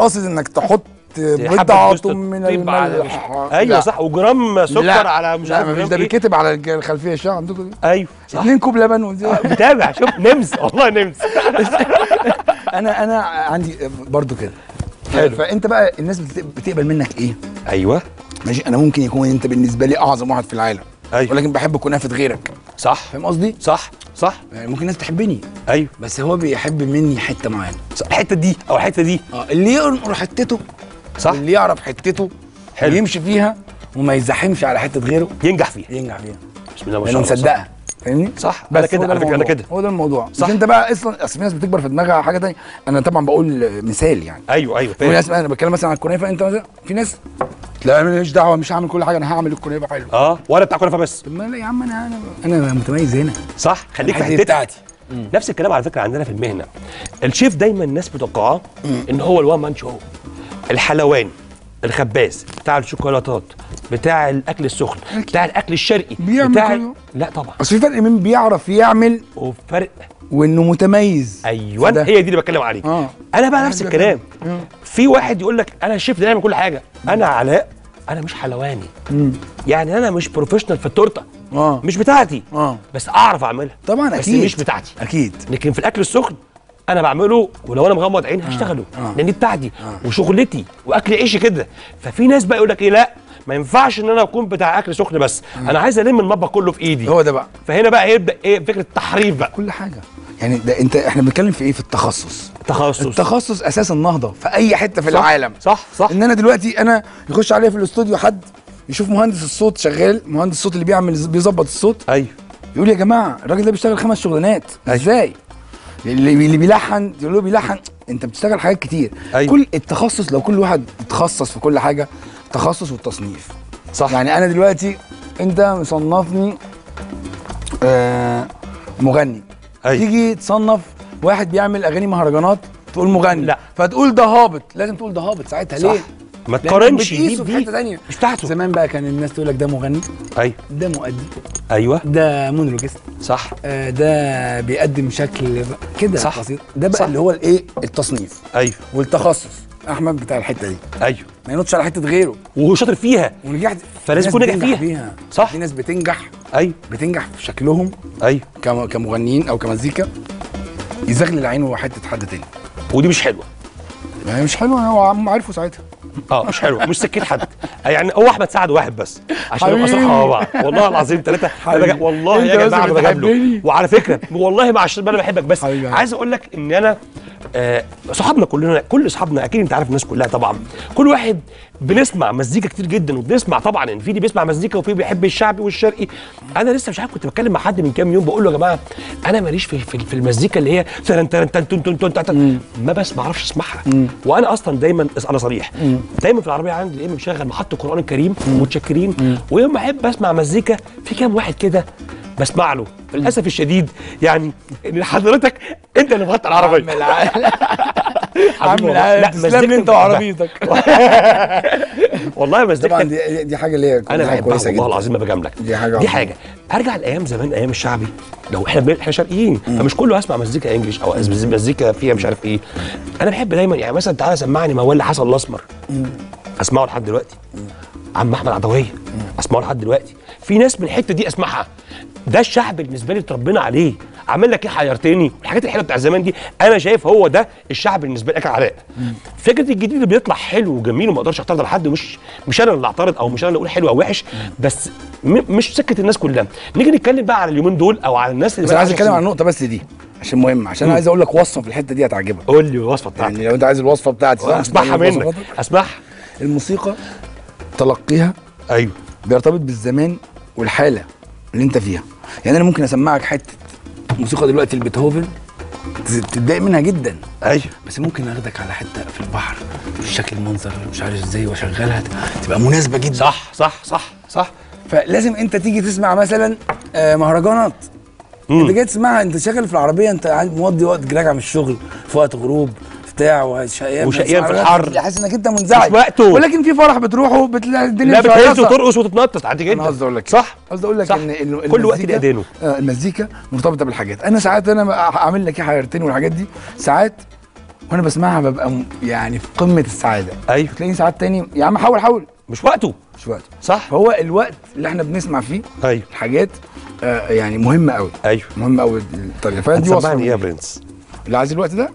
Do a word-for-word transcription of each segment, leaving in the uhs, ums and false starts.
قاصد انك تحط بضعة من الملح. ايوه لا. صح، وجرام سكر لا. على مش عارف. مفيش، ده بيتكتب على الخلفيه الشاشه عندكم. ايوه صح. اتنين كوب لبن متابع. شوف نمس، والله نمس. انا انا عندي برضو كده. حلو. فانت بقى الناس بتقبل منك ايه؟ ايوه ماشي. انا ممكن يكون انت بالنسبه لي اعظم واحد في العالم، أيوة. ولكن بحب كنافه غيرك. صح. فاهم قصدي؟ صح صح. يعني ممكن الناس تحبني، ايوه، بس هو بيحب مني حته معينه، الحته دي او الحته دي. اه اللي ينقر حتته، صح، اللي يعرف حتته، حلو، يمشي فيها وما يزحمش على حته غيره، ينجح فيها ينجح فيها بسم الله ما شاء الله. انا مصدقها، فاهمني؟ صح. انا كده على فكره، انا كده هو ده الموضوع. صح. مش انت بقى اصلا، اصل في ناس بتكبر في دماغها حاجه ثانيه. انا طبعا بقول مثال يعني. ايوه ايوه فاهم. ناس انا بتكلم مثلا عن الكنافه، انت مثلا في ناس لا ماليش دعوه، مش هعمل كل حاجه، انا هعمل الكنافه حلو. اه وانا بتاع كنافه بس. طب ما يا عم انا انا انا متميز هنا. صح، خليك في حتتك بتاعتي. نفس الكلام على فكره عندنا في المهنه. الشيف دايما الناس متوقعاه ان هو الوان مان شو، الحلوان، الخباز، بتاع الشوكولاتات، بتاع الاكل السخن، بتاع الاكل الشرقي، بتاع كله. لا طبعا، اصل في فرق مين بيعرف يعمل وفرق وانه متميز. ايوه ده. هي دي اللي بتكلم عليه. آه. انا بقى نفس الكلام. آه. في واحد يقول لك انا الشيف ده يعمل كل حاجه. مم. انا علاء، انا مش حلواني. مم. يعني انا مش بروفيشنال في التورته. آه. مش بتاعتي. آه. بس اعرف اعملها طبعا، اكيد، بس مش بتاعتي اكيد. لكن في الاكل السخن انا بعمله، ولو انا مغمض عيني هشتغله. آه. لان دي بتاعتي. آه. وشغلتي واكل عيشي كده. ففي ناس بقى يقول لك ايه، لا ما ينفعش ان انا اكون بتاع اكل سخن بس. آه. انا عايز الم المطبخ كله في ايدي. هو ده بقى. فهنا بقى هيبدا ايه فكره التحريف بقى كل حاجه. يعني ده انت احنا بنتكلم في ايه؟ في التخصص. التخصص التخصص اساس النهضه في اي حته في صح العالم. صح صح. ان انا دلوقتي انا يخش عليا في الاستوديو حد يشوف مهندس الصوت شغال، مهندس الصوت اللي بيعمل بيظبط الصوت. ايوه. يقول يا جماعه الراجل ده بيشتغل خمس شغلانات. أيوه. ازاي؟ اللي بيلحن تقول له بيلحن، انت بتشتغل حاجات كتير. أيوه. كل التخصص، لو كل واحد اتخصص في كل حاجه، التخصص والتصنيف. صح. يعني انا دلوقتي انت مصنفني آه مغني. أيوه. تيجي تصنف واحد بيعمل اغاني مهرجانات تقول مغني، لا فتقول ده هابط، لازم تقول ده هابط ساعتها. صح. ليه؟ ما تقارنش دي بحته، مش بتاعته. زمان بقى كان الناس تقول لك ده مغني، ايوه، ده مؤدي، ايوه، ده مونولوجيست، صح، آه ده بيقدم شكل كده، صح، بسيط. ده بقى صح. اللي هو الايه، التصنيف، ايوه، والتخصص. احمد بتاع الحته دي، ايوه، ما ينطش على حته غيره، وهو شاطر فيها ونجحت، فلازم يكون ناجح فيها. فيها صح. في ناس بتنجح، ايوه، بتنجح في شكلهم، ايوه، كمغنيين او كمزيكا، يزغلل عينه حته حد تاني، ودي مش حلوه. ما هي مش حلوه، هو عم عارفه ساعتها. اه مش حلوه، مش سكت حد يعني. هو احمد سعد واحد بس عشان نبقى صراحه مع بعض، والله العظيم ثلاثه. والله يا جماعه انا بجيب له، وعلى فكره والله ما عشان انا بحبك بس، عايز اقول لك ان انا آه صحابنا كلنا، كل اصحابنا اكيد انت عارف الناس كلها طبعا، كل واحد بنسمع مزيكا كتير جدا، وبنسمع طبعا ان في اللي بيسمع مزيكا وفي بيحب الشعبي والشرقي. انا لسه مش عارف، كنت بتكلم مع حد من كام يوم بقول له يا جماعه انا ماليش في, في, في المزيكا اللي هي ترن ترن تن تن تن تن، ما بس ما اعرفش اسمعها. وانا اصلا دايما انا صريح، دايما في العربيه عندي الايم مشغل محطه القران الكريم ومتشكرين، ويوم ما احب اسمع مزيكا في كام واحد كده بسمع له. للاسف الشديد يعني ان حضرتك انت اللي بغطى العربيه. عامل عامل تسلم انت وعربيتك. والله مزيكتك طبعا دي, دي حاجه ليا انا بحبها، والله العظيم ما بجاملك. دي حاجه دي حاجه ارجع لايام زمان، ايام الشعبي، لو احنا احنا شرقيين فمش كله هسمع مزيكا انجلش او مزيكا فيها مش عارف ايه. انا بحب دايما يعني مثلا تعالى سمعني مولى حسن الاسمر، اسمعه لحد دلوقتي. عم احمد عدويه اسمعه لحد دلوقتي. في ناس من الحته دي اسمعها. ده الشعب بالنسبه لي اتربينا عليه. عامل لك ايه حيرتني، الحاجات الحلوه بتاع زمان دي انا شايف هو ده الشعب بالنسبه لك علاء. فكره الجديد اللي بيطلع حلو وجميل وما اقدرش اعترض على حد، مش مش انا اللي اعترض او مش انا اللي اقول حلو او وحش، بس مش سكه الناس كلها. نيجي نتكلم بقى على اليومين دول او على الناس اللي بس. انا عايز اتكلم عن نقطه بس دي عشان مهم، عشان انا عايز اقول لك وصفه في الحته دي هتعجبك. قول لي الوصفه بتاعتك، يعني لو انت عايز الوصفه بتاعتي اسمعها منك. اسمعها. الموسيقى تلقيها، ايوه، بيرتبط بالزمان والحاله اللي انت فيها. يعني انا ممكن اسمعك حته موسيقى دلوقتي لبيتهوفن تتضايق منها جدا، ايوه، بس ممكن اخدك على حته في البحر، في شكل المنظر مش عارف ازاي، واشغلها تبقى مناسبه جدا. صح صح صح صح. فلازم انت تيجي تسمع مثلا مهرجانات، مم. انت جاي تسمعها، انت شغال في العربيه، انت مودي وقت راجع من الشغل، في وقت غروب بتاع، وشقيان وشقيان في الحر، حاسس انك انت منزعج، مش وقته. ولكن في فرح بتروحه بتلاقي الدنيا بتهز، لا بتهز وترقص وتتنطط عادي جدا. انا قصدي اقول لك، صح، قصدي اقول لك ان كل وقت ليه اذانه. المزيكا مرتبطه بالحاجات. انا ساعات انا اعمل لك ايه حيرتني والحاجات دي، ساعات وانا بسمعها ببقى يعني في قمه السعاده. ايوه تلاقيني ساعات تاني يا عم حاول حاول مش وقته مش وقته صح. فهو الوقت اللي احنا بنسمع فيه ايوه الحاجات آه يعني مهمه قوي. ايوه مهمه قوي التغييرات دي. وصلني ايه يا برنس اللي عايز الوقت ده؟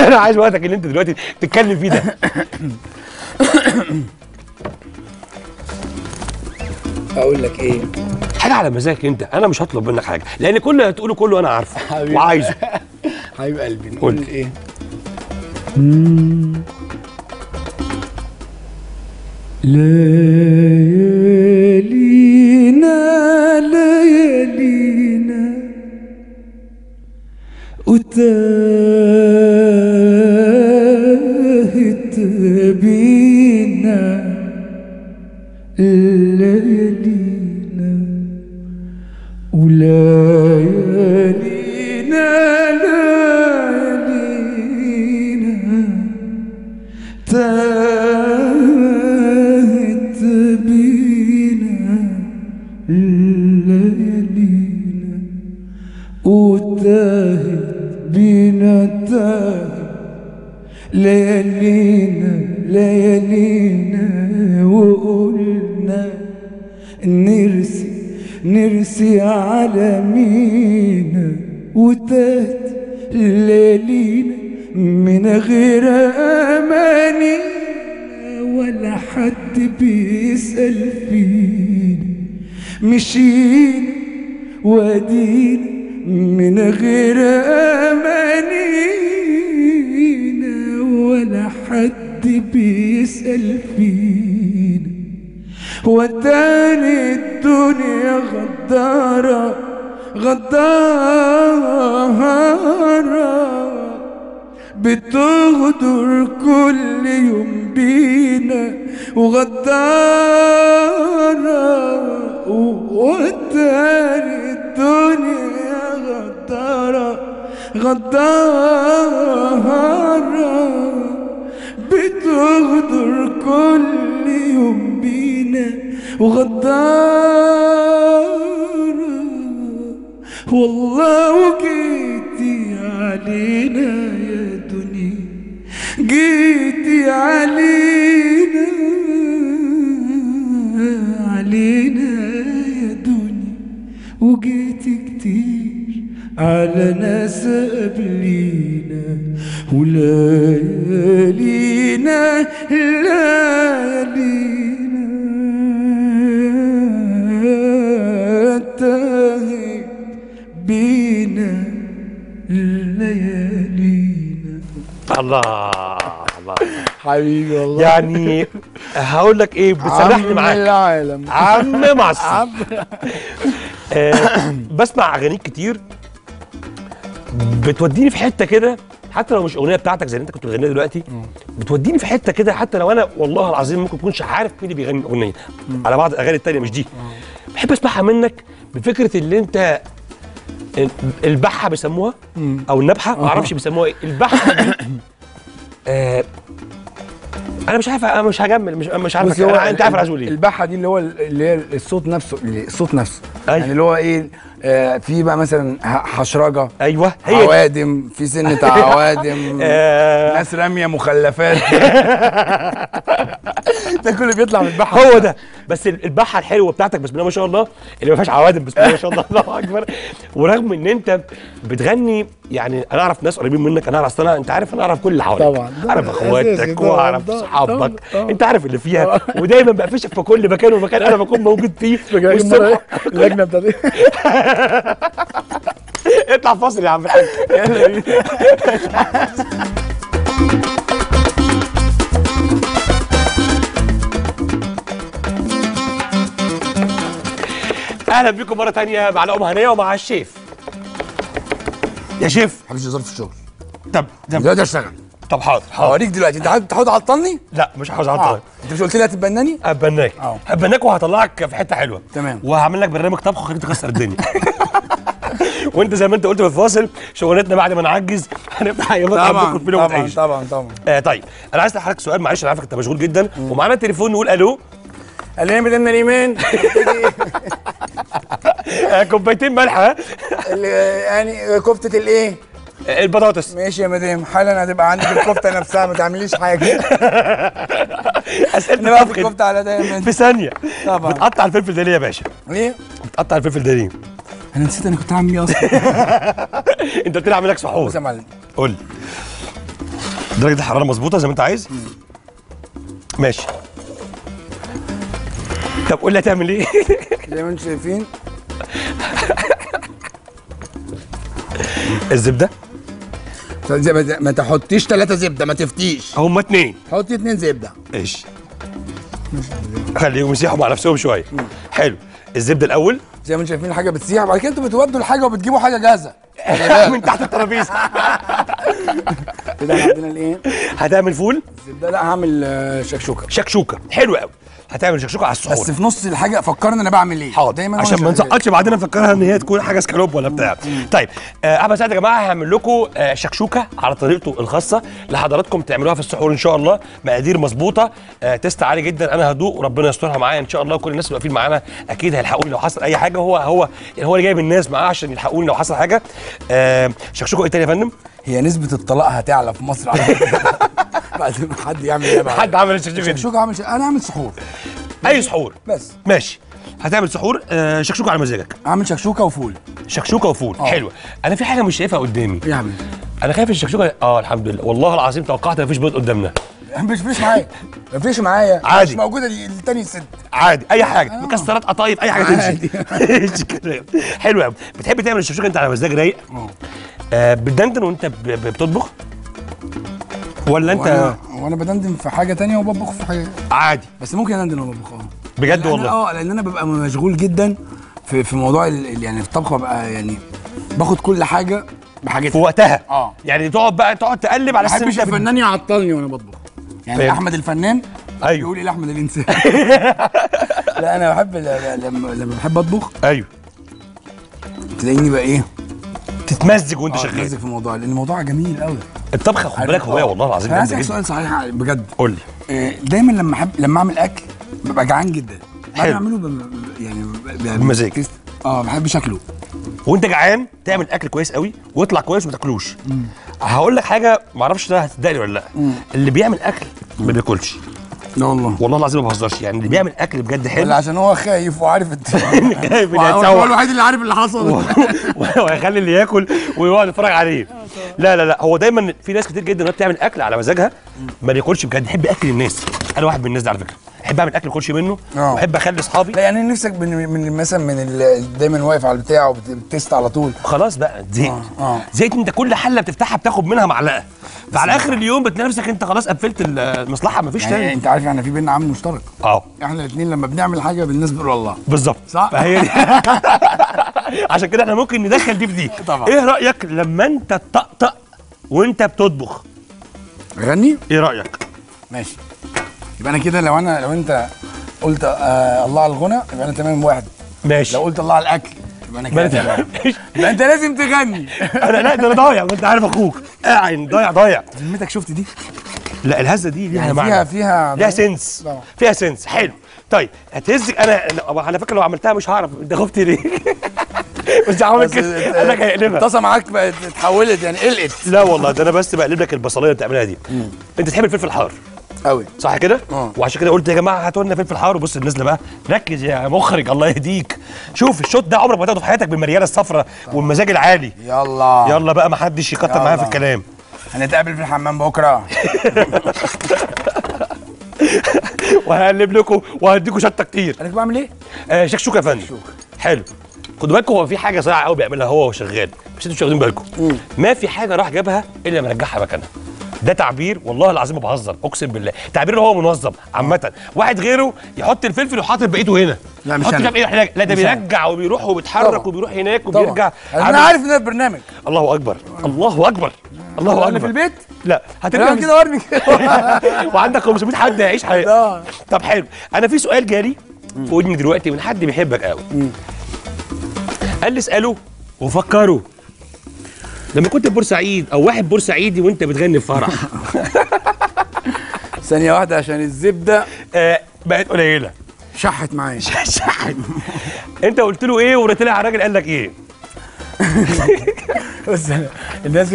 انا عايز وقتك اللي انت دلوقتي بتتكلم فيه ده. اقول لك ايه؟ حاجه على مزاجك انت، انا مش هطلب منك حاجه لان كل اللي هتقوله كله انا عارفه وعايزه. حبيب قلبي نقول ايه؟ ليالينا ليالينا وتاهت بينا ليالينا وليالينا ليالينا تاهت بينا ليالينا وتاهت بينا تاهت ليالينا ليالينا وقلنا نرسي نرسي على مينا وتاهت ليالينا من غير أماني ولا حد بيسأل فينا مشينا وادينا من غير أمانينا ولا حد بيسأل فينا وتاني الدنيا غدارة غدارة بتغدر كل يوم بينا وغدارة وتاني الدنيا غدارة غدارة بتغدر كل يوم بينا وغدارة والله وجيتي علينا يا دنيا جيتي علينا علينا يا دنيا وجيتي كتير على ناس قبلينا وليالينا ليالينا تاهت بينا ليالينا. الله الله حبيبي والله يعني هقول لك ايه بتسامحني معاك عم العالم عم معصب. بسمع اغانيك كتير بتوديني في حته كده حتى لو مش اغنيه بتاعتك زي اللي انت كنت بتغنيها دلوقتي بتوديني في حته كده حتى لو انا والله العظيم ممكن اكونش عارف مين اللي بيغني الاغنيه على بعض الاغاني التانيه مش دي. بحب اسمعها منك بفكره اللي انت البحه بيسموها او النبحه ما اعرفش بيسموها ايه البحه دي. آه انا مش عارف انا مش هجمل مش مش عارف انت عارف عايز اقول ايه. البحه دي اللي هو اللي هي الصوت نفسه الصوت نفسه أيوة. يعني اللي هو ايه آه في بقى مثلا حشرجه ايوه هي عوادم في سنه عوادم آه ناس راميه مخلفات ده كله بيطلع من البحه هو ده. بس البحه الحلوه بتاعتك بسم الله ما شاء الله اللي ما فيهاش عوادم بسم الله ما شاء الله الله اكبر. ورغم ان انت بتغني يعني انا اعرف ناس قريبين منك انا اصلا انت عارف انا اعرف كل اللي حواليك طبعا اعرف اخواتك واعرف صحابك انت عارف اللي فيها ودايما بقى فيش في كل مكان ومكان انا بكون موجود فيه والصبح اللجنه بتاعتي اطلع فاصل يا عم الحاج يلا بينا. اهلا بيكم مره ثانيه مع لقمه هنيه ومع الشيف. يا شيف ما بحبش الهزار في الشغل. طب طب دلوقتي اشتغل. طب حاضر هوريك دلوقتي. انت عايز تحاول عطلني؟ لا مش عاوز اعطلك. آه. انت مش قلت لي هتتبناني؟ هتبناك هتبناك وهطلعك في حته حلوه تمام وهعمل لك برنامج طبخ وخليك تكسر الدنيا. وانت زي ما انت قلت في الفاصل شغلتنا بعد ما نعجز هنفتح اي مطعم ناكل فيه وتعيش. طبعا طبعا طبعا. طيب انا عايز اسالك سؤال معلش انا عارفك انت مشغول جدا ومعانا التليفون نقول الو. الو بدنا الايمان كوبايتين ملح ها يعني كفته الايه البطاطس. ماشي يا مدام، حالا هتبقى عندك الكفته نفسها، ما تعمليش حاجه. اسئله بقى في الكفته على دايما في ثانيه. طبعا بتقطع الفلفل ده ليه يا باشا؟ ليه؟ بتقطع الفلفل ده ليه؟ انا نسيت انا كنت عامل ايه اصلا. انت قلت لي اعمل لك سحور. بص يا معلم، قول لي درجه الحراره مظبوطه زي ما انت عايز؟ ماشي. طب قول لي هتعمل ايه؟ زي ما انتم شايفين الزبده. ما تحطيش ثلاثه زبده، ما تفتيش، هما اثنين، حطي اثنين زبده. ماشي، خليهم يسيحوا مع نفسهم شويه. حلو. الزبده الاول زي ما انتم شايفين الحاجه بتسيح، وبعد كده انتوا بتودوا الحاجه وبتجيبوا حاجه جاهزه من تحت الترابيزه. كده عندنا الايه؟ هتعمل فول الزبده؟ لا، هعمل شكشوكه. شكشوكه حلو قوي. هتعمل شكشوكه على السحور، بس في نص الحاجه فكرنا انا بعمل ايه. حاضر، دايما عشان ما نسقطش بعدين نفكرها ان هي تكون حاجه سكالوب ولا بتاع. طيب احمد سعد يا جماعه هعمل لكم شكشوكه على طريقته الخاصه لحضراتكم تعملوها في السحور ان شاء الله. مقادير مظبوطه، تيست عالي جدا، انا هدوق وربنا يسترها معايا ان شاء الله. وكل الناس اللي واقفين معانا اكيد هيلحقوني لو حصل اي حاجه. هو هو يعني هو اللي جايب الناس معاه عشان يلحقوني لو حصل حاجه. شكشوكه ايه تاني يا فندم؟ هي نسبه الطلاق هتعلى في مصر على بعد ما حد يعمل ايه. حد عمل الشكشوكه. الشكشوكه عامل انا اعمل سحور، اي سحور بس. ماشي، هتعمل سحور آه شكشوكه على مزاجك. اعمل شكشوكه وفول. شكشوكه وفول أوه. حلوه. انا في حاجه مش شايفها قدامي يا عم. انا خايف الشكشوكه. اه الحمد لله، والله العظيم توقعت مفيش بيض قدامنا. مش فيش معايا، مفيش معايا، عادي، مش موجوده الثانيه. الست عادي، اي حاجه آه. مكسرات، قطايف، اي حاجه تمشي. حلو قوي. بتحب تعمل الشكشوكه انت على مزاج رايق آه بتدندن وانت بتطبخ ولا انت؟ وانا, وأنا بدندن في حاجه تانية وبطبخ في حاجه عادي، بس ممكن اندن وبطبخ. اه بجد والله؟ اه لان انا ببقى مشغول جدا في في موضوع يعني الطبخ، ببقى يعني باخد كل حاجه بحاجتها في وقتها. اه يعني تقعد بقى تقعد تقلب على السنه. ما بحبش الفنان يعطلني وانا بطبخ يعني. فهم. احمد الفنان. ايوه، بيقول ايه احمد الانسان. لا انا بحب لما لما بحب اطبخ. ايوه، تلاقيني بقى ايه، تتمزج وانت شغال. تتمزج في الموضوع لان الموضوع جميل قوي الطبخه، خد بالك هوايه والله العظيم. انا عايزك سؤال صحيح بجد، قول لي. دايما لما احب لما اعمل اكل ببقى جعان جدا، بعد ما اعمله بم... يعني ب... بمزاج. اه بحب شكله. وانت جعان تعمل اكل كويس قوي ويطلع كويس وما تاكلوش. هقول لك حاجه، ما اعرفش ده هتصدقني ولا لا. مم. اللي بيعمل اكل ما بياكلش. لا والله، والله العظيم ما بهزرش، يعني اللي بيعمل اكل بجد حلو. ولا عشان هو خايف وعارف انت. خايف ان يتسوح، هو الوحيد اللي عارف اللي حصل، وهيخلي اللي ياكل ويقعد يتفرج عليه. لا لا لا، هو دايما في ناس كتير جدا بتعمل اكل على مزاجها ما بياكلش بجد. يحب اكل الناس، انا واحد من الناس دي على فكره، احب اعمل اكل كلش منه واحب اخلي اصحابي. لا يعني نفسك من مثلا من, من دايما واقف على البتاع وبتست على طول، خلاص بقى زهقت. آه. زهقت انت، كل حله بتفتحها بتاخد منها معلقه، فعلى اخر اليوم بتلاقي نفسك انت خلاص قفلت المصلحه مفيش يعني تاني. انت عارف احنا يعني في بينا عامل مشترك. اه احنا الاثنين لما بنعمل حاجه بالناس بنقول والله. بالظبط، صح. فهي دي. عشان كده احنا ممكن ندخل دي في دي. طبعا. ايه رايك لما انت تطقطق وانت بتطبخ؟ غني. ايه رايك؟ ماشي، يبقى انا كده لو انا لو انت قلت آه الله على الغنى يبقى انا تمام واحد. ماشي. لو قلت الله على الاكل يبقى انا كده تمام. يبقى انت لازم تغني. انا لا، ده انا ضايع، ما انت عارف اخوك قاعد ضايع ضايع. ذمتك شفت دي؟ لا الهزه دي ليها يعني معنى، فيها فيها ليها سنس. لا. فيها سنس. حلو. طيب هتهزك انا على فكره، لو عملتها مش هعرف انت خفت ليه. بس عامل كده قال لك هيقلبها. الطاسه معاك بقت اتحولت يعني قلقت. لا والله، ده انا بس بقلب لك البصليه اللي بتعملها دي. مم. انت تحب الفلفل الحار قوي صح كده؟ أوه. وعشان كده قلت يا جماعه هاتوا لنا فلفل حار. وبص النازله بقى، ركز يا مخرج الله يهديك. شوف الشوت ده عمرك ما هتاخده في حياتك بالمرياله الصفراء والمزاج العالي. يلا يلا بقى، ما حدش يكتر معايا في الكلام. هنتقابل في الحمام بكره. وهقلب لكم وهديكم شطه كتير. انا بعمل ايه؟ آه شكشوكه يا فندم. حلو. خدوا بالكم، هو في حاجه صايعه قوي بيعملها هو وهو شغال، بس انتوا مش واخدين بالكم. ما في حاجه راح جابها الا ما رجعها مكانها. ده تعبير والله العظيم ما بهزر، اقسم بالله تعبير اللي هو منظم عامه. واحد غيره يحط الفلفل وحاطط بقيته هنا، لا مش هنا، إيه؟ لا ده بيرجع وبيروح وبيتحرك. طبعا. وبيروح هناك وبيرجع. انا عارف ان ده برنامج. الله اكبر الله اكبر الله اكبر. انا في البيت لا هتبقى كده ورني. وعندك خمسمية حد هيعيش حياته. طب حلو، انا في سؤال جالي في ودني دلوقتي من حد بيحبك قوي، قال لي اساله وفكره لما كنت في بورسعيد او واحد بورسعيدي وانت بتغني في فرح. ثانيه واحده عشان الزبده آه بقت قليله شحت معايا. شحت. انت قلت له ايه وطلع على الراجل قال لك ايه؟ بس الناس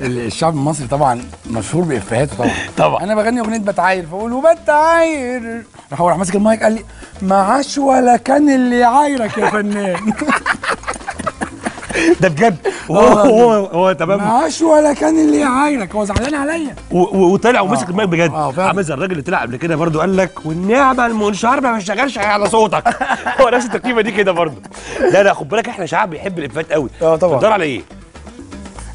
الشعب المصري طبعا مشهور بافيهاته طبعا طبعا. انا بغني اغنيه بتعاير، فاقول وبتعاير، راح هو راح ماسك المايك قال لي معاش ولا كان اللي عايرك يا فنان. ده بجد هو هو هو تمام، معاش ولا كان اللي عايرك، هو زعلان عليا وطلع ومسك المايك بجد. عامل زي الراجل اللي طلع قبل كده برضه قال لك والنعمه المنشار ما بيشتغلش على صوتك، هو نفس التركيبه دي كده برضه. لا لا خد بالك، احنا شعب بيحب الافيهات قوي. اه طبعا. بتدور على ايه؟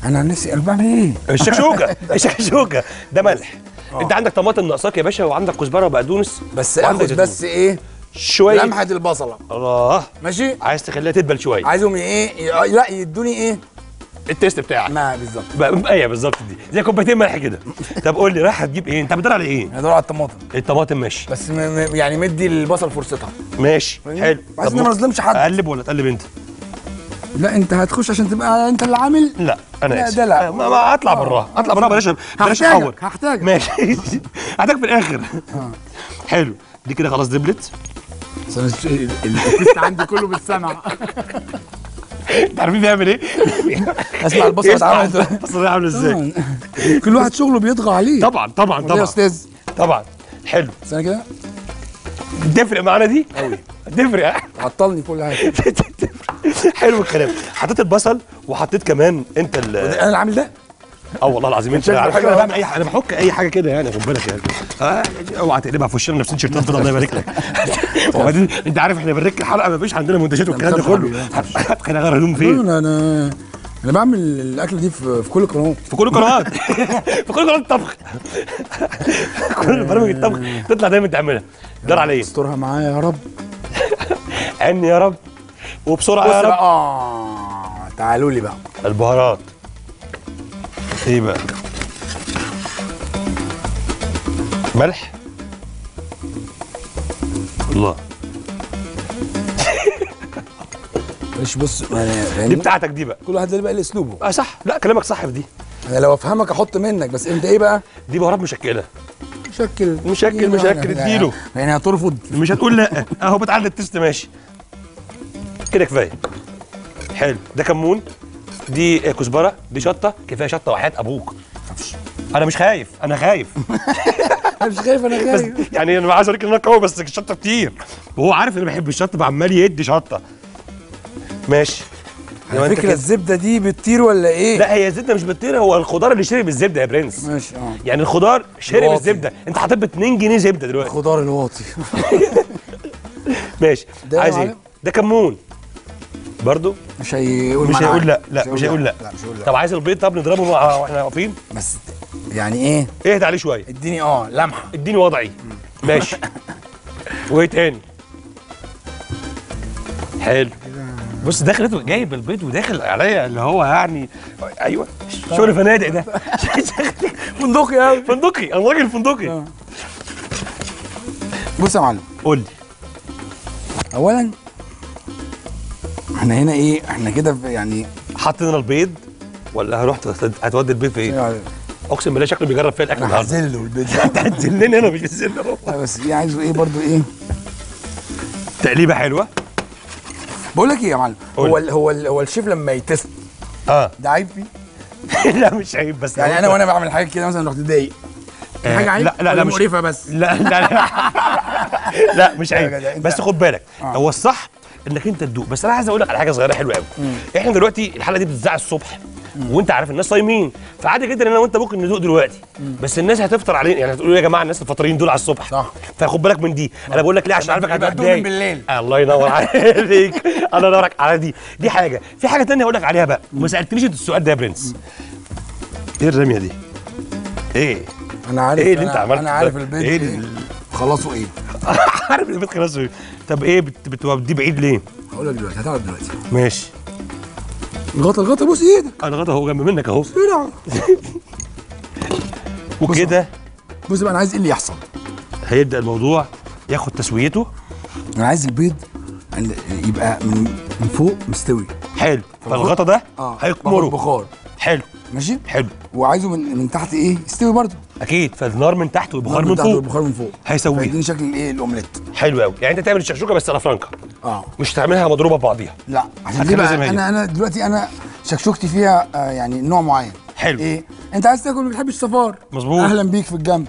انا نسي قلبي على ايه؟ الشكشوكه. الشكشوكه ده ملح. انت عندك طماطم ناقصاك يا باشا، وعندك كزبره وبقدونس، بس اخد بس ايه؟ شويه لمحه البصله. الله ماشي. عايز تخليها تدبل شويه، عايزهم ايه؟ لا يدوني ايه التيست بتاعك. ما بالظبط، ايوه بالظبط، دي زي كوبايتين ملح كده. طب قول لي رايح هتجيب ايه؟ انت بتدور على ايه؟ بدور على الطماطم. الطماطم ماشي، بس يعني مدي البصل فرصتها. ماشي حلو، عايز ما نظلمش حد. اقلب ولا تقلب انت؟ لا انت هتخش عشان تبقى انت اللي عامل. لا انا اسف، لا ده لا، ما اطلع براها، اطلع براها، بلاش بلاش احور. هحتاجك ماشي، هحتاجك في الاخر. حلو، دي كده خلاص دبلت. التست عندي كله بالسمع. انت عارفين بيعمل ايه؟ اسمع البصله اتعملت، البصله عامله ازاي؟ كل واحد شغله بيطغى عليه. طبعا طبعا طبعا يا استاذ. طبعا حلو. استنى كده، بتفرق معانا دي؟ قوي بتفرق، عطلني كل حاجه. حلو الكلام. حطيت البصل وحطيت كمان انت ال انا اللي عامل ده؟ اه والله العظيم انت على فكره. انا بعمل اي حاجه، انا بحك اي حاجه كده يعني، خد بالك يعني. اوعى تقلبها في وشنا نفسين شيرتات كده، الله يبارك لك. وبعدين انت عارف احنا بنرك الحلقه، ما فيش عندنا منتجات والكلام ده كله. هتخليني اغير هدوم فين؟ انا انا انا بعمل الاكله دي في كل القنوات، في كل القنوات، في كل قنوات الطبخ، كل برامج الطبخ تطلع دايما تعملها. دار على ايه؟ استرها معايا يا رب، عني يا رب، وبسرعه يا رب. اه تعالوا لي بقى البهارات. ايه بقى؟ ملح. الله. مش بص دي بتاعتك دي بقى، كل واحد بقى ليه اسلوبه. اه صح، لا كلامك صح في دي. انا لو افهمك احط منك، بس انت ايه بقى؟ دي بهارات مشكله. مشكل مشكل مشكل اديله يعني، هترفض مش هتقول لا. اهو بتعدي التست ماشي كده كفايه. حلو، ده كمون، دي كزبره، دي شطه. كفايه شطه وحياه ابوك. انا مش خايف، انا خايف. انا مش خايف، انا خايف. يعني انا عايز اوريك ان انا قوي، بس الشطه كتير، وهو عارف ان انا بحب الشطه فعمال يدي شطه. ماشي. على فكره الزبده دي بتطير ولا ايه؟ لا هي الزبده مش بتطير، هو الخضار اللي شرب الزبده يا برنس. ماشي اه، يعني الخضار شرب الزبده. انت حاطط ب اتنين جنيه زبده دلوقتي، الخضار الواطي. ماشي. عايز ايه؟ ده كمون برضه. مش هيقول مش هيقول لا لا مش هيقول لا. طب عايز البيض؟ طب نضربه واحنا واقفين، بس يعني ايه؟ اهدى عليه شويه، اديني اه لمحه، اديني وضعي. ماشي. وايه تاني؟ حلو. بص داخل جايب البيض وداخل عليا اللي هو يعني ايوه شغل فنادق ده. فندقي قوي، فندقي، انا راجل فندقي. بص يا معلم، قول لي اولا احنا هنا ايه؟ احنا كده يعني حاطين البيض ولا هروح هتودي البيض فين؟ ايه؟ اقسم بالله شكله بيجرب فيا الاكل النهارده. هنزل له البيض. انت هتذلني انا، مش هتذلني هو. بس دي عايزه ايه برضه؟ ايه؟ تقليبه حلوه. بقول لك ايه يا معلم؟ هو ال هو ال هو الشيف لما يتست اه ده عيب فيه؟ لا مش عيب، بس يعني انا وانا بعمل حاجه كده مثلا رحت اتضايق. آه حاجه عيب؟ لا لا لا مش مقرفه بس. لا لا لا لا مش عيب، بس خد بالك هو الصح انك انت تدوق. بس انا عايز اقول لك على حاجه صغيره حلوه قوي. احنا دلوقتي الحلقه دي بتتذاع الصبح، مم. وانت عارف الناس صايمين، فعادي جدا انا وانت ممكن ندوق دلوقتي، مم. بس الناس هتفطر علينا، يعني هتقولوا يا جماعه الناس الفطريين دول على الصبح، صح. فخد بالك من دي. مم. انا بقول لك ليه؟ عشان عارفك هتدوق بالليل. الله ينور عليك. الله ينورك على دي. دي حاجه. في حاجه ثانيه هقول لك عليها بقى، ما سالتنيش انت السؤال ده يا برنس. ايه الرميه دي؟ ايه؟ انا عارف ايه اللي انت عملته؟ انا عارف البيت ايه خلصوا ايه؟ عارف البيت خلصوا ايه؟ طب ايه بتوديه بعيد ليه؟ هقول لك دلوقتي، هتعرف دلوقتي. ماشي. الغطا الغطا، بص ايدك. الغطا اهو جنب منك اهو. بسرعه. وكده بص بقى، انا عايز ايه اللي يحصل؟ هيبدا الموضوع ياخد تسويته. انا عايز البيض يبقى من من فوق مستوي. حلو. فالغطا ده آه. هيقمره بخار. حلو. ماشي؟ حلو. وعايزه من من تحت ايه؟ يستوي برضه. اكيد، فالنار من تحت والبخار من, من تحت فوق. والبخار من فوق هيسويه. هيديني شكل الايه؟ الاومليت. حلو قوي، يعني انت تعمل الشكشوكه بس على فرانكا. اه مش تعملها مضروبه ببعضيها. لا عشان كده انا انا دلوقتي انا شكشوكتي فيها يعني نوع معين. حلو. ايه انت عايز تاكل ما بتحبش الصفار، مظبوط، اهلا بيك في الجنب.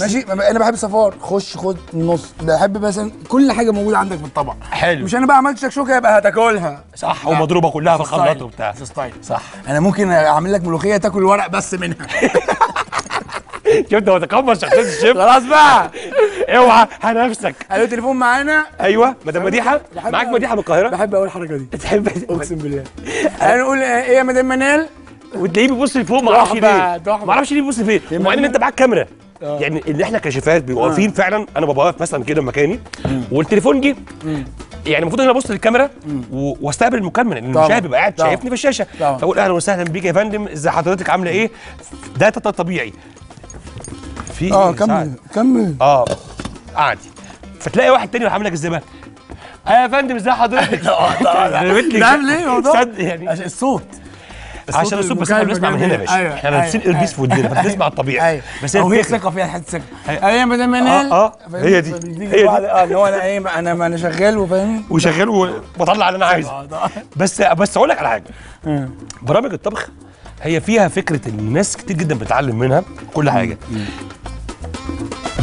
ماشي، انا بحب الصفار، خش خد النص. بحب مثلا كل حاجه موجوده عندك في الطبق. حلو. مش انا بقى عملت شكشوكه يبقى هتاكلها، صح، ومضروبه كلها في الخلاط وبتاع، ستايل، صح. انا ممكن اعمل لك ملوخيه تاكل ورق بس منها. شفت هو تقمص شخصيه الشيف؟ خلاص بقى. اوعى هنفسك. الو، تليفون معانا. ايوه مدام مديحه، معاك مديحه من القاهره. بحب اقول الحركه دي، بتحب، اقسم بالله. هنقول ايه يا مدام منال؟ وتلاقيه بيبص لفوق، ما اعرفش ليه، ما اعرفش ليه بيبص فين، ومع ان انت معاك كاميرا. آه. يعني اللي احنا كشفات بيبقوا واقفين فعلا، انا ببقى واقف مثلا كده مكاني والتليفون جه، يعني المفروض ان انا ابص للكاميرا واستقبل المكالمه لان المشاهد بيبقى قاعد شايفني في الشاشه، فاقول اهلا وسهلا بيك يا فندم، ازي حضرتك، عامله ايه؟ ده طبيعي. في اه كمل كمل اه عادي. فتلاقي واحد تاني راح عامل لك ازاي بقى؟ يا فندم ازي حضرتك؟ لا ليه الموضوع؟ يعني الصوت، عشان الصوت بس احنا بنسمع من هنا يا باشا، أيوة احنا لابسين ايربيس في ودننا فبنسمع الطبيعي. أيوة. بس هي هي ثقه فيها، حته ثقه. ايوه يا مدام منال. اه هي دي هي دي اه اللي هو انا ايه، انا ما انا شغال وفاهم وشغال وبطلع اللي انا عايزه. بس بس اقول لك على حاجه، برامج الطبخ هي فيها فكره الناس كتير جدا بتتعلم منها كل حاجه،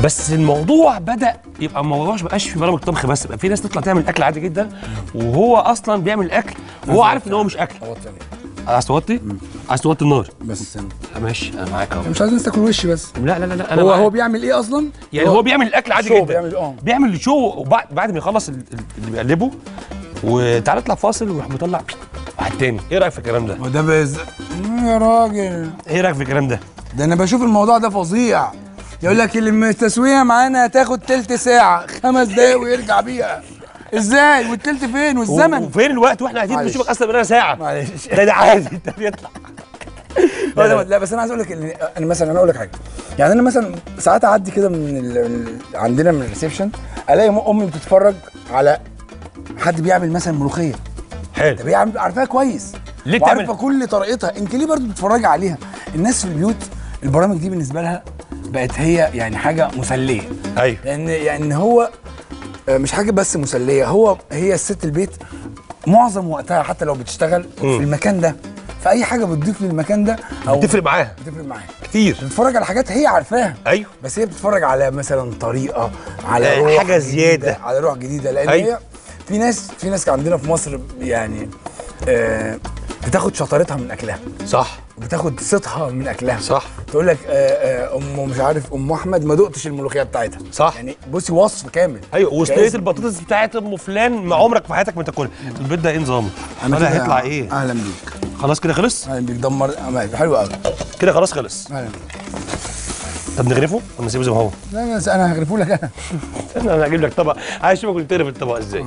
بس الموضوع بدأ يبقى الموضوع ما بقاش في برامج طبخ بس، بقى في ناس تطلع تعمل اكل عادي جدا وهو اصلا بيعمل اكل وهو عارف ان هو مش اكل. عايز توطي؟ عايز توطي النار بس. ماشي انا معاك اهو، مش عايز الناس تاكل وشي بس. لا لا لا, لا. أنا هو معاك. هو بيعمل ايه اصلا؟ يعني هو, هو بيعمل الاكل عادي جدا، بيعمل اه بيعمل شو، وبعد ما يخلص اللي بيقلبه وتعالى اطلع فاصل ويروح مطلع واحد تاني. ايه رايك في الكلام ده؟ وده بز... يا راجل ايه رايك في الكلام ده؟ ده انا بشوف الموضوع ده فظيع. يقول لك التسويه معانا هتاخد تلت ساعه، خمس دقايق ويرجع بيها. ازاي؟ والتلت فين؟ والزمن؟ وفين الوقت واحنا قاعدين بنشوفك اصلا بقالنا ساعه؟ معلش ده ده عادي انت بيطلع. لا بس انا عايز اقول لك ان انا مثلا، انا اقول لك حاجه، يعني انا مثلا ساعات اعدي كده من ال... عندنا من الريسبشن الاقي امي بتتفرج على حد بيعمل مثلا ملوخيه. حلو. طب هي عارفاها كويس ليه، عارفه كل طريقتها، انت ليه برضه بتتفرجي عليها؟ الناس في البيوت البرامج دي بالنسبه لها بقت هي يعني حاجه مسليه. ايوه. لان يعني هو مش حاجه بس مسليه، هو هي الست البيت معظم وقتها حتى لو بتشتغل م. في المكان ده، فاي حاجه بتضيف للمكان ده او بتفرق معاها، بتفرق معاها كتير. بتتفرج على حاجات هي عارفاها. ايوه. بس هي بتتفرج على مثلا طريقه، على روح حاجه زياده، على روح جديده، لان أيوه. هي في ناس في ناس عندنا في مصر يعني آه بتاخد شطارتها من اكلها. صح. بتاخد صيتها من اكلها. صح. تقول لك ام مش عارف ام احمد ما دقتش الملوخيه بتاعتها. صح. يعني بصي وصف كامل. ايوه. وصينيه البطاطس بتاعت ام فلان ما عمرك في حياتك ما تاكلها. البيت ده ايه نظامه؟ انا هيطلع ايه؟ اهلا بيك. خلاص كده خلص؟ اهلا بيك. دمر. حلو قوي كده، خلاص خلص. اهلا بيك. طب نغرفه ولا نسيبه زي ما هو؟ لا لا انا هغرفه لك انا. استنى انا هجيب لك طبق، عايز اشوفك بتغرف الطبق ازاي.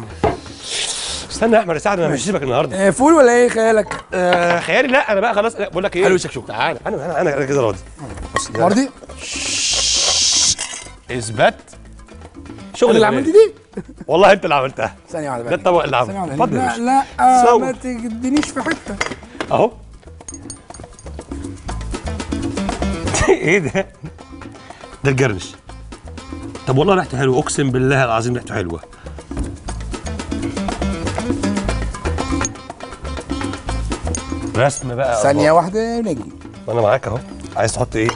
استنى يا احمد سعد انا مش هسيبك النهارده. فول ولا ايه خيالك؟ آه خيالي. لا انا بقى خلاص بقول لك ايه، حلو شكشوك، تعالى. انا انا انا كده راضي. راضي؟ اثبات شغل اللي عملت دي. والله انت اللي عملتها. ثانية واحدة بقى، ده الطبق اللي عملته. اتفضل. لا لا آه ما تجدنيش في حتة. اهو. ايه ده؟ ده الجرنش. طب والله ريحته حلوة، اقسم بالله العظيم ريحته حلوة. رسم بقى ثانية أربعة. واحدة يا نجم أنا معاك أهو، عايز تحط إيه؟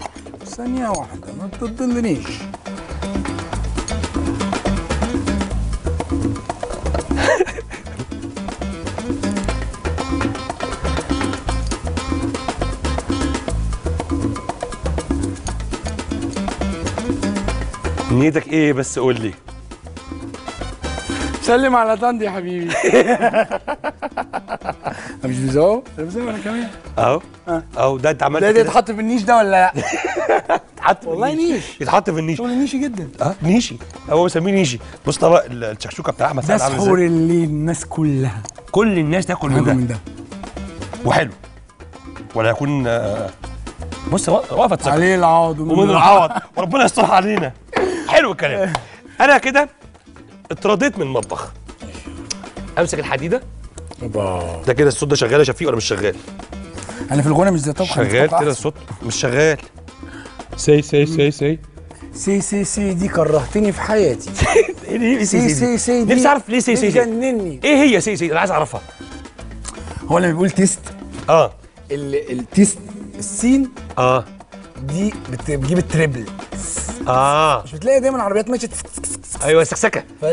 ثانية واحدة ما تضلنيش. نيتك إيه بس قول لي؟ سلم على طندي يا حبيبي. انا مش بزاوه، انا بزاوه انا كمان اهو اهو. ده انت عملت ده يتحط في النيش ده ولا لا؟ يتحط في والله نيش، يتحط في النيش، شغل نيشي جدا. اه نيشي، هو مسميه نيشي. بص طبق الشكشوكه بتاع احمد سعد عامل ازاي، سحور الليل، الناس كلها كل الناس تاكل من ده، من ده وحلو ولا يكون. آه بص واقفه تسكر عليه العوض ومن العوض وربنا يسترها علينا. حلو الكلام. انا كده اتراضيت من المطبخ. امسك الحديده. اوبا ده كده الصوت ده شغال يا شفيق ولا مش شغال؟ انا في الغنى مش زي طبخ شغال كده، الصوت مش شغال. سي سي سي سي سي سي سي دي كرهتني في حياتي. سي سي سي دي نفسي اعرف ليه سي سي دي بتجنني. ايه هي سي سي؟ انا عايز اعرفها. هو لما بيقول تيست اه التيست السين اه دي بتجيب التريبل اه مش بتلاقي دايما عربيات ماشيه ايوه سكسكه ف...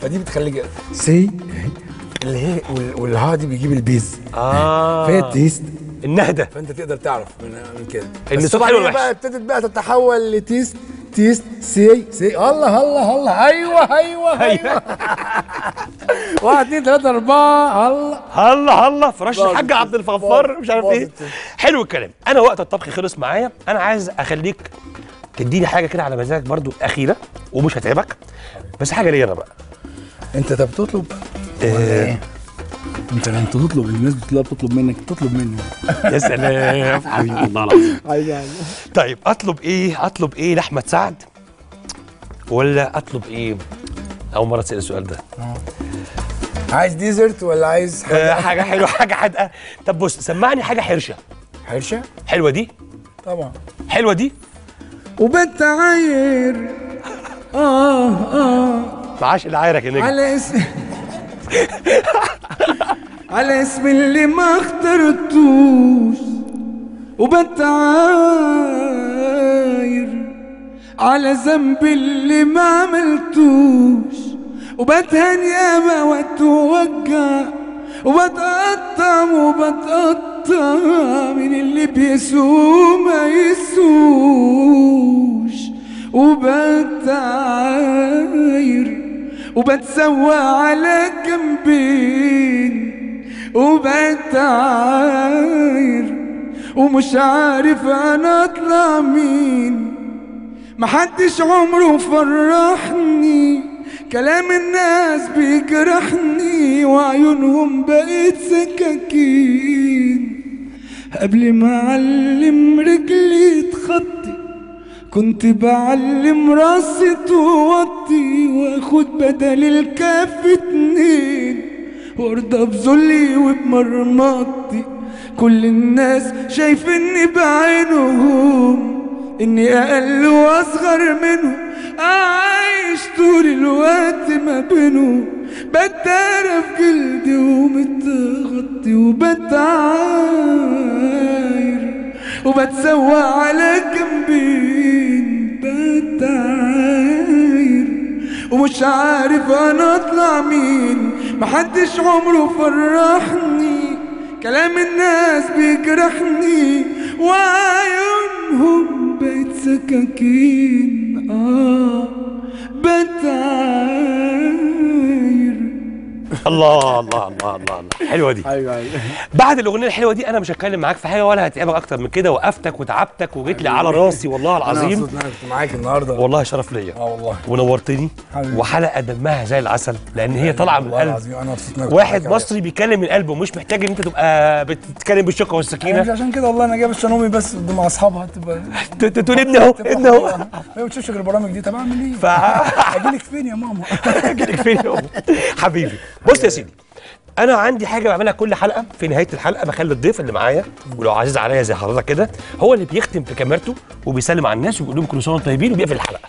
فدي بتخليك سي اللي هي والها دي بيجيب البيز اه فهي التيست النهده فانت تقدر تعرف من كده ان الصوت حلو ولا وحش بقى ابتدت بقى تتحول لتيست تيست سي سي الله الله الله ايوه ايوه ايوه واحد اثنين ثلاثة أربعة الله الله الله فراش الحاج عبد الغفار مش عارف ايه حلو الكلام. أنا وقت الطبخ خلص معايا، أنا عايز أخليك تديني حاجة كده على مزاجك برضو أخيرة ومش هتعبك بس حاجة ليا أنا بقى. أنت طب بتطلب؟ إيه أنت أنت تطلب الناس بتطلب تطلب منك تطلب مني. يا سلام حبيبي الله العظيم. طيب أطلب إيه؟ أطلب إيه لأحمد سعد؟ ولا أطلب إيه؟ أول مرة أتسأل السؤال ده. عايز ديزرت ولا عايز حاجة حاجة حلوة حاجة حادقة؟ طب بص سمعني حاجة حرشة. حرشة؟ حلوة دي؟ طبعا. حلوة دي؟ وبنت عاير اه اه معاش اللي عايرك يا نجم على اسم على اسم اللي ما اخترتوش وبنت عاير على ذنب اللي ما عملتوش وبتهني أبا وتوجع وبتقطم وبتقطع من اللي بيسوق ما يسوقش وبتعاير وبتسوى على جنبين وبتعاير ومش عارف أنا أطلع مين محدش عمره فرحني كلام الناس بيجرحني وعيونهم بقت سكاكين قبل ما أعلم رجلي تخطي كنت بعلم راسي توطي واخد بدل الكف اتنين وارضى بذلي وبمرمطي كل الناس شايفني بعينهم اني اقل واصغر منهم عايش طول الوقت ما بينه بتعرف جلدي ومتغطي وبتعاير وبتسوى على جنبين بتعاير ومش عارف انا اطلع مين محدش عمره فرحني كلام الناس بيجرحني وعيونهم بقت سكاكين آه بتعاير الله الله الله الله حلوه دي. ايوه ايوه بعد الاغنيه الحلوه دي انا مش هتكلم معاك في حاجه ولا هتعبك اكتر من كده، وقفتك وتعبتك وجيت لي على راسي والله العظيم. انا كنت معاك النهارده والله شرف ليا اه والله ونورتني وحلقه دمها زي العسل لان هي طالعه من القلب. انا مبسوط واحد مصري بيتكلم من قلبه ومش محتاج ان انت تبقى بتتكلم بالشوكه والسكينه. مش عشان كده والله انا جايب الشنومي بس مع اصحابها تبقى تقول ابني اهو ابني اهو ما بتشوفش غير البرامج دي. طب اعمل ايه؟ فاجي لك فين يا ماما؟ اجي لك فين يا ماما حبيبي. بص يا سيدي انا عندي حاجه بعملها كل حلقه، في نهايه الحلقه بخلي الضيف اللي معايا ولو عزيز عليا زي حضرتك كده هو اللي بيختم في كاميرته وبيسلم على الناس وبيقول لهم كل سنه وانتم طيبين وبيقفل الحلقه.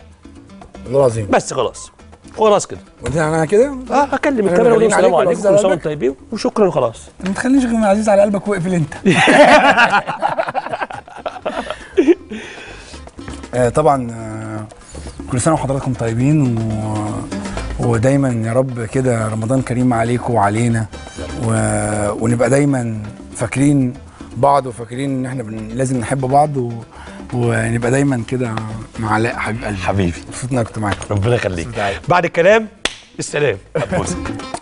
والله العظيم بس خلاص خلاص كده انا كده اه اكلم الكاميرا واقول السلام عليكم كل سنه وانتم طيبين وشكرا وخلاص. ما تخليش غير عزيز على قلبك واقفل انت. آه طبعا آه كل سنه وحضراتكم طيبين و ودايما يا رب كده رمضان كريم عليكم وعلينا و... ونبقى دايما فاكرين بعض وفاكرين ان احنا بن... لازم نحب بعض و... ونبقى دايما كده مع علاء حبيب قلبي. حبيبي مبسوط اني كنت معاك ربنا يخليك. بعد الكلام السلام.